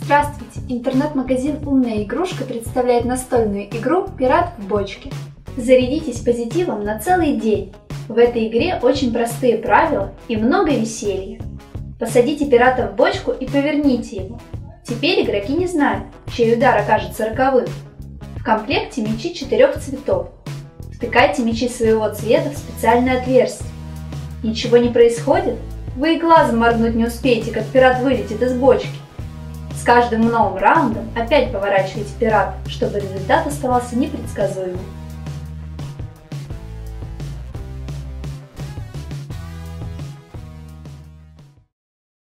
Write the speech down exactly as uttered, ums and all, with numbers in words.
Здравствуйте! Интернет-магазин «Умная игрушка» представляет настольную игру «Пират в бочке». Зарядитесь позитивом на целый день. В этой игре очень простые правила и много веселья. Посадите пирата в бочку и поверните его. Теперь игроки не знают, чей удар окажется роковым. В комплекте мячи четырех цветов. Втыкайте мячи своего цвета в специальное отверстие. Ничего не происходит? Вы и глазом моргнуть не успеете, как пират вылетит из бочки. С каждым новым раундом опять поворачивайте пирата, чтобы результат оставался непредсказуемым.